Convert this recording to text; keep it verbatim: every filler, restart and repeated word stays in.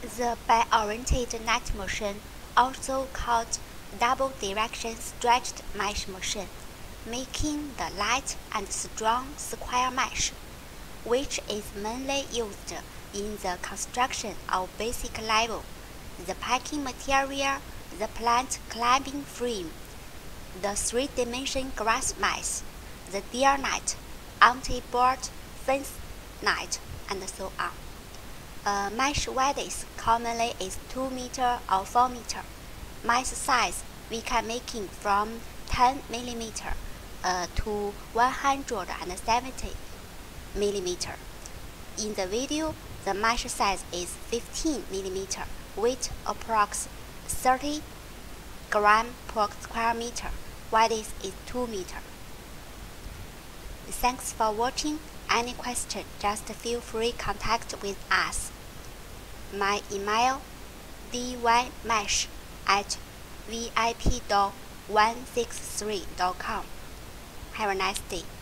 The bi-oriented net motion, also called double-direction stretched mesh motion, making the light and strong square mesh, which is mainly used in the construction of basic level, the packing material, the plant climbing frame, the three-dimension grass mat, the deer net, anti-board fence net, and so on. Uh, mesh width commonly is two meters or four meters. Mesh size we can make it from ten millimeters uh, to one hundred seventy millimeters. In the video, the mesh size is fifteen millimeters, weight approx thirty grams per square meter, width is two meters. Thanks for watching. Any question, just feel free contact with us. My email dymesh at vipdoll one six three dot com. Have a nice day.